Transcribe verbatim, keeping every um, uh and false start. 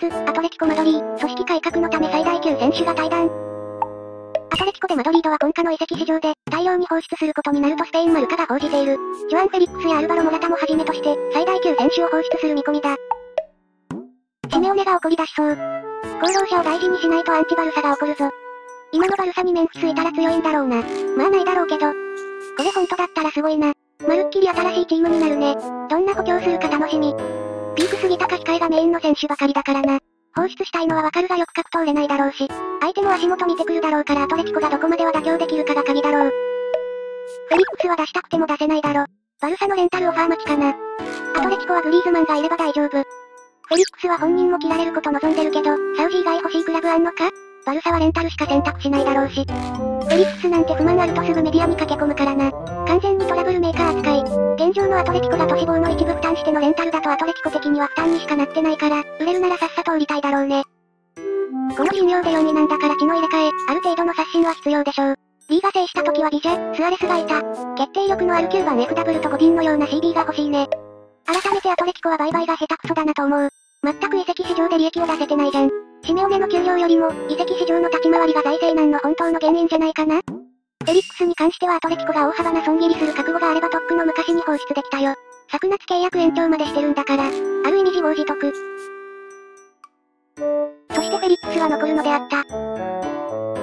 出、アトレティコ・マドリー、組織改革のため最大級選手が対談。アトレティコ・でマドリードは今夏の移籍市場で大量に放出することになるとスペインマルカが報じている。ジュアン・フェリックスやアルバロ・モラタもはじめとして最大級選手を放出する見込みだ。シメオネが怒り出しそう。功労者を大事にしないとアンチバルサが怒るぞ。今のバルサにメンフィスいたら強いんだろうな。まあないだろうけど。これ本当だったらすごいな。まるっきり新しいチームになるね。どんな補強するか楽しみ。ピーク過ぎたか控えがメインの選手ばかりだからな。放出したいのはわかるがよく格闘売れないだろうし、相手も足元見てくるだろうからアトレティコがどこまでは妥協できるかが鍵だろう。フェリックスは出したくても出せないだろ。バルサのレンタルオファー待ちかな。アトレティコはグリーズマンがいれば大丈夫。フェリックスは本人も切られること望んでるけど、サウジ以外欲しいクラブあんのか？バルサはレンタルしか選択しないだろうし。フェリックスなんて不満あるとすぐメディアに駆け込むからな。完全にトラブルメーカー扱い。現状のアトレティコだと脂肪の一部負担してのレンタルだとアトレティコ的には負担にしかなってないから、売れるならさっさと売りたいだろうね。この微妙でよんいなんだから血の入れ替え、ある程度の刷新は必要でしょう。リーガ制した時はビジェ、スアレスがいた。決定力のあるきゅうばん エフダブリュー とゴディンのような シービー が欲しいね。改めてアトレティコは売買が下手くそだなと思う。全く移籍市場で利益を出せてないじゃん。シメオネの給料よりも、移籍市場の立ち回りが財政難の本当の原因じゃないかな？フェリックスに関してはアトレティコが大幅な損切りする覚悟があればとっくの昔に放出できたよ。昨夏契約延長までしてるんだから、ある意味自業自得。そしてフェリックスは残るのであった。